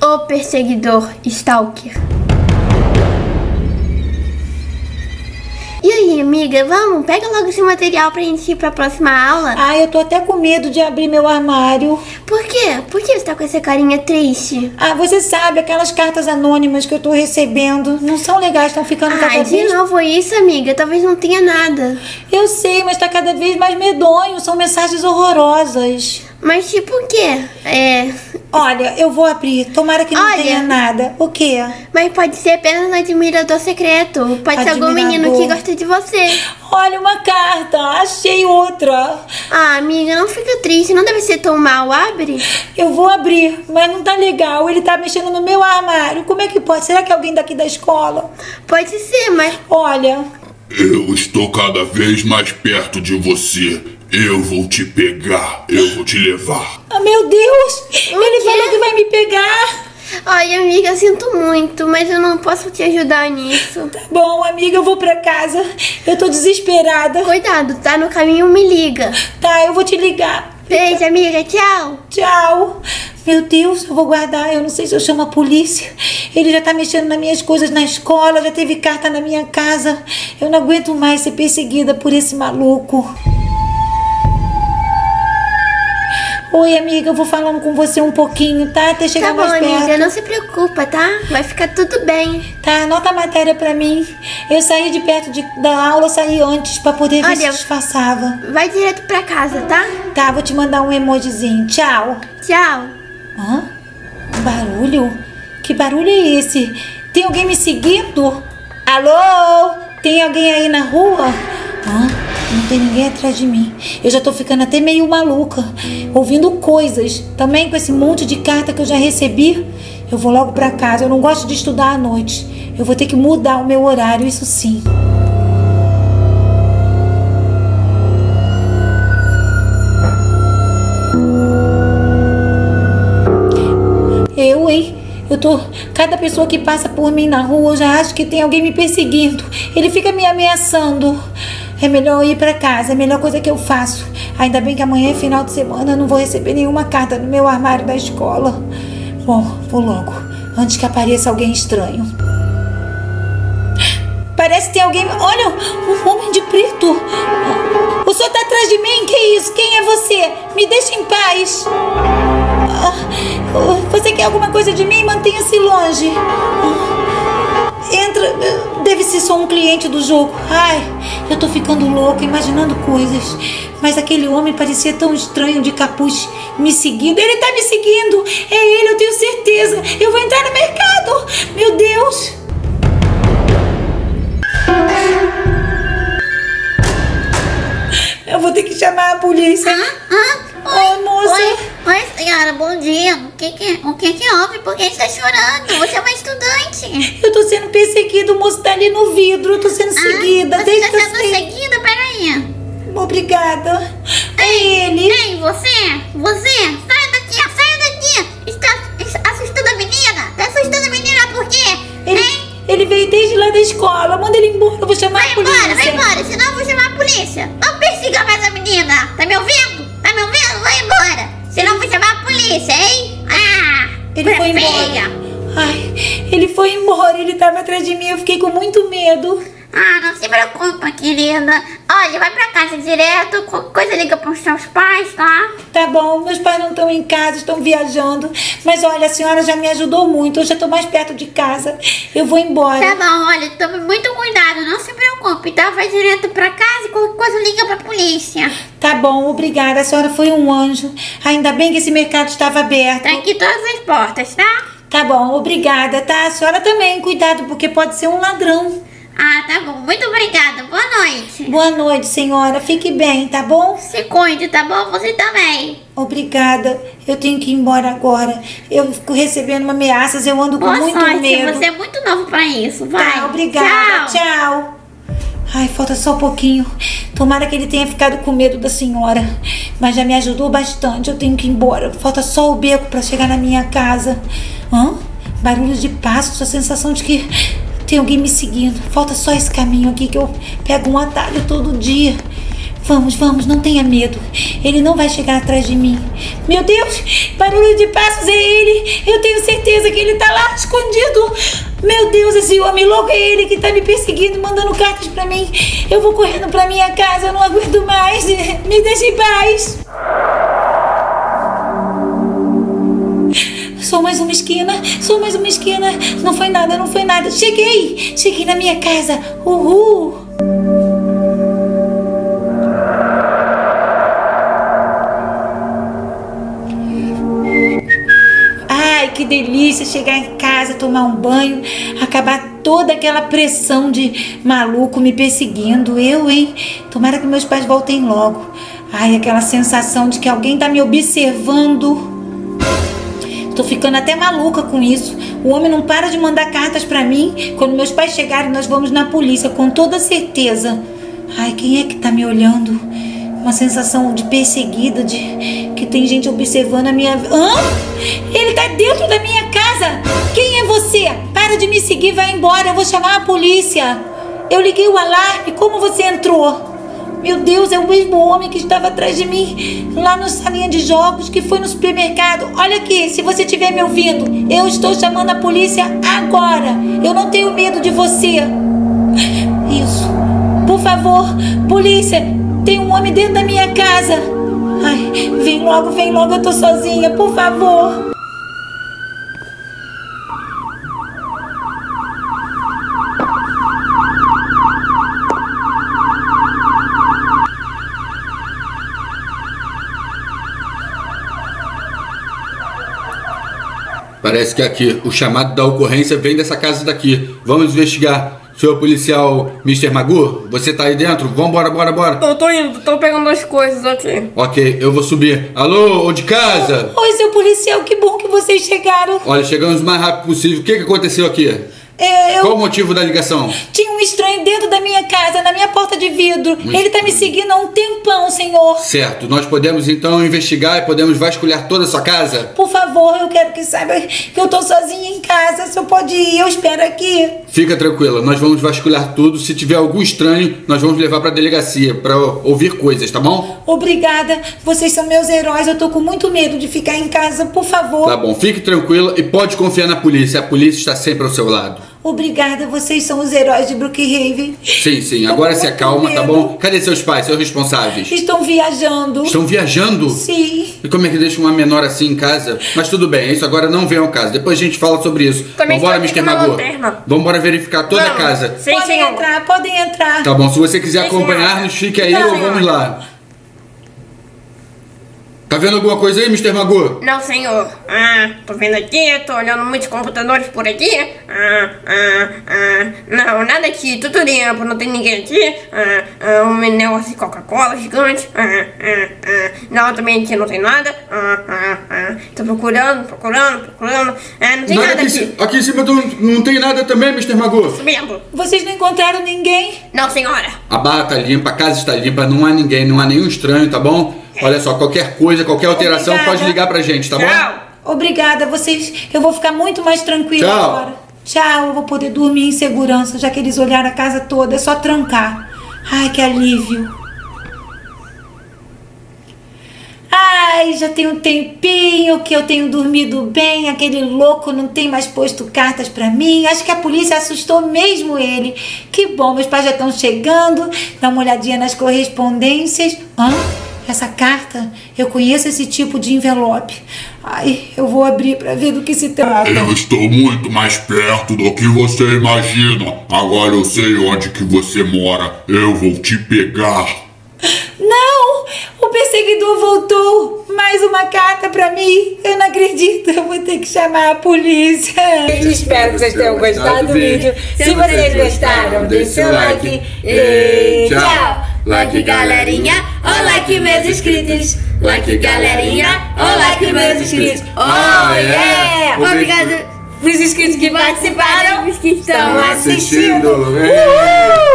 O Perseguidor, Stalker. E aí, amiga, vamos? Pega logo esse material pra gente ir pra próxima aula. Ah, eu tô até com medo de abrir meu armário. Por quê? Por que você tá com essa carinha triste? Ah, você sabe, aquelas cartas anônimas que eu tô recebendo não são legais, estão ficando cada vez... Ah, de novo isso, amiga? Talvez não tenha nada. Eu sei, mas tá cada vez mais medonho, são mensagens horrorosas. Mas tipo o quê? Olha, eu vou abrir. Tomara que não tenha nada. O quê? Mas pode ser apenas um admirador secreto. Pode ser algum menino que gosta de você. Olha, uma carta. Achei outra. Ah, amiga, não fica triste. Não deve ser tão mal. Abre. Eu vou abrir, mas não tá legal. Ele tá mexendo no meu armário. Como é que pode? Será que é alguém daqui da escola? Pode ser, mas... Olha... Eu estou cada vez mais perto de você. Eu vou te pegar, eu vou te levar. Ah, meu Deus! Ele falou que vai me pegar. Ai, amiga, eu sinto muito, mas eu não posso te ajudar nisso. Tá bom, amiga, eu vou pra casa. Eu tô desesperada. Cuidado, tá? No caminho me liga. Tá, eu vou te ligar. Beijo, amiga, tchau. Tchau. Meu Deus, eu vou guardar, eu não sei se eu chamo a polícia. Ele já tá mexendo nas minhas coisas na escola, já teve carta na minha casa. Eu não aguento mais ser perseguida por esse maluco. Oi, amiga, eu vou falando com você um pouquinho, tá? Até chegar mais perto. Tá bom, amiga, não se preocupa, tá? Vai ficar tudo bem. Tá, anota a matéria pra mim. Eu saí de perto da aula, saí antes pra poder ver se disfarçava. Vai direto pra casa, tá? Tá, vou te mandar um emojizinho. Tchau. Tchau. Hã? Barulho? Que barulho é esse? Tem alguém me seguindo? Alô? Tem alguém aí na rua? Hã? Não tem ninguém atrás de mim. Eu já tô ficando até meio maluca, ouvindo coisas. Também com esse monte de carta que eu já recebi. Eu vou logo pra casa. Eu não gosto de estudar à noite. Eu vou ter que mudar o meu horário, isso sim. Eu, hein? Eu tô... Cada pessoa que passa por mim na rua, eu já acho que tem alguém me perseguindo. Ele fica me ameaçando. É melhor eu ir pra casa, é a melhor coisa que eu faço. Ainda bem que amanhã é final de semana, eu não vou receber nenhuma carta no meu armário da escola. Bom, vou logo, antes que apareça alguém estranho. Parece que tem alguém... Olha, um homem de preto. O senhor tá atrás de mim? Que isso? Quem é você? Me deixa em paz. Você quer alguma coisa de mim? Mantenha-se longe. Entra... Deve ser só um cliente do jogo. Ai, eu tô ficando louca, imaginando coisas. Mas aquele homem parecia tão estranho de capuz me seguindo. Ele tá me seguindo. É ele, eu tenho certeza. Eu vou entrar no mercado. Meu Deus. Eu vou ter que chamar a polícia. Oi, moça. Oi, senhora, bom dia. O que que houve? Por que está chorando? Você é uma estudante. Eu tô sendo perseguida, o moço tá ali no vidro. Eu tô sendo seguida. Você desde tá sendo seguida? Peraí. Obrigada. É ele. Ei, você. Sai daqui, Está assustando a menina? Tá assustando a menina por quê? Ele veio desde lá da escola. Manda ele embora, eu vou chamar a polícia. Vai embora, senão eu vou chamar a polícia. Não persiga mais a menina. Tá me ouvindo? Vai embora, senão vou chamar a polícia, hein? Ele foi embora. Ele foi embora, ele tava atrás de mim, eu fiquei com muito medo. Ah, não se preocupa, querida. Olha, vai pra casa direto, coisa liga pros seus pais, tá? Tá bom, meus pais não estão em casa, estão viajando. Mas olha, a senhora já me ajudou muito, eu já tô mais perto de casa. Eu vou embora. Tá bom, olha, tome muito cuidado, não se preocupe, tá? Vai direto pra casa e qualquer coisa liga pra polícia. Tá bom, obrigada, a senhora foi um anjo. Ainda bem que esse mercado estava aberto. Tá aqui todas as portas, tá? Tá bom, obrigada, tá? A senhora também, cuidado, porque pode ser um ladrão. Ah, tá bom. Muito obrigada. Boa noite. Boa noite, senhora. Fique bem, tá bom? Se cuide, tá bom? Você também. Obrigada. Eu tenho que ir embora agora. Eu fico recebendo ameaças, eu ando com muito medo. Você é muito novo pra isso. Vai. Tá, obrigada. Tchau. Tchau. Ai, falta só um pouquinho. Tomara que ele tenha ficado com medo da senhora. Mas já me ajudou bastante. Eu tenho que ir embora. Falta só o beco pra chegar na minha casa. Barulho de passos, a sensação de que... Tem alguém me seguindo. Falta só esse caminho aqui que eu pego um atalho todo dia. Vamos, vamos, não tenha medo. Ele não vai chegar atrás de mim. Meu Deus, barulho de passos é ele. Eu tenho certeza certeza que ele tá lá escondido. Meu Deus, esse homem louco é ele que tá me perseguindo, mandando cartas pra mim. Eu vou correndo pra minha casa, eu não aguento mais. Me deixa em paz. Só mais uma esquina, só mais uma esquina. Não foi nada, não foi nada. Cheguei, cheguei na minha casa. Uhul. Que delícia chegar em casa, tomar um banho, acabar toda aquela pressão de maluco me perseguindo. Eu, hein? Tomara que meus pais voltem logo. Ai, aquela sensação de que alguém tá me observando. Tô ficando até maluca com isso. O homem não para de mandar cartas pra mim. Quando meus pais chegarem, nós vamos na polícia, com toda certeza. Ai, quem é que tá me olhando? Uma sensação de perseguida, de que tem gente observando a minha... Hã? Ele tá dentro da minha casa! Quem é você? Para de me seguir, vai embora, eu vou chamar a polícia! Eu liguei o alarme, como você entrou? Meu Deus, é o mesmo homem que estava atrás de mim, lá na salinha de jogos, que foi no supermercado. Olha aqui, se você estiver me ouvindo, eu estou chamando a polícia agora! Eu não tenho medo de você! Isso! Por favor, polícia! Tem um homem dentro da minha casa. Ai, vem logo, eu tô sozinha, por favor. Parece que aqui, o chamado da ocorrência vem dessa casa daqui. Vamos investigar. Seu policial Mr. Magoo, você tá aí dentro? Vambora, bora, bora. Eu tô indo, tô pegando as coisas aqui. Ok, eu vou subir. Alô, ô de casa? Oi, seu policial, que bom que vocês chegaram. Olha, chegamos o mais rápido possível. O que aconteceu aqui? Qual o motivo da ligação? Tinha um estranho dentro da minha casa, na minha porta de vidro. Ele tá me seguindo há um tempão, senhor. Certo. Nós podemos, então, investigar e podemos vasculhar toda a sua casa? Por favor, eu quero que saiba que eu tô sozinha em casa. O senhor pode ir, eu espero aqui. Fica tranquila. Nós vamos vasculhar tudo. Se tiver algum estranho, nós vamos levar pra delegacia pra ouvir coisas, tá bom? Obrigada. Vocês são meus heróis. Eu tô com muito medo de ficar em casa. Por favor. Tá bom. Fique tranquila e pode confiar na polícia. A polícia está sempre ao seu lado. Obrigada, vocês são os heróis de Brookhaven. Sim, sim, agora se acalma, tá bom? Cadê seus pais, seus responsáveis? Estão viajando. Estão viajando? Sim. E como é que deixa uma menor assim em casa? Mas tudo bem, isso agora não vem ao caso. Depois a gente fala sobre isso. Também vambora, Mr. Magoo. Vambora verificar toda a casa. Sim, podem entrar, podem entrar. Tá bom, se você quiser acompanhar-nos, fique aí ou vamos lá. Tá vendo alguma coisa aí, Mr. Magoo? Não, senhor. Ah, tô vendo aqui, tô olhando muitos computadores por aqui. Não, nada aqui, tudo limpo, não tem ninguém aqui. Um negócio de Coca-Cola gigante. Não, também aqui não tem nada. Tô procurando. Não tem nada aqui. Aqui em cima não tem nada também, Mr. Magoo? Subindo. Vocês não encontraram ninguém? Não, senhora. A barra tá limpa, a casa está limpa, não há ninguém, não há nenhum estranho, tá bom? Olha só, qualquer coisa, qualquer alteração, pode ligar pra gente, tá bom? Obrigada, vocês... Eu vou ficar muito mais tranquila agora. Tchau, eu vou poder dormir em segurança, já que eles olharam a casa toda, é só trancar. Ai, que alívio. Ai, já tem um tempinho que eu tenho dormido bem, aquele louco não tem mais posto cartas pra mim. Acho que a polícia assustou mesmo ele. Que bom, meus pais já estão chegando, dá uma olhadinha nas correspondências. Hã? Essa carta, eu conheço esse tipo de envelope. Ai, eu vou abrir pra ver do que se trata. Eu estou muito mais perto do que você imagina. Agora eu sei onde que você mora. Eu vou te pegar. Não! O perseguidor voltou. Mais uma carta pra mim. Eu não acredito. Eu vou ter que chamar a polícia. Eu espero que vocês tenham gostado do vídeo. Se vocês gostaram, deixe seu like. E tchau! Like galerinha, oh like meus inscritos. Like galerinha, oh like meus inscritos. Oh yeah! Obrigado pros inscritos que participaram, que estão assistindo. Uhul!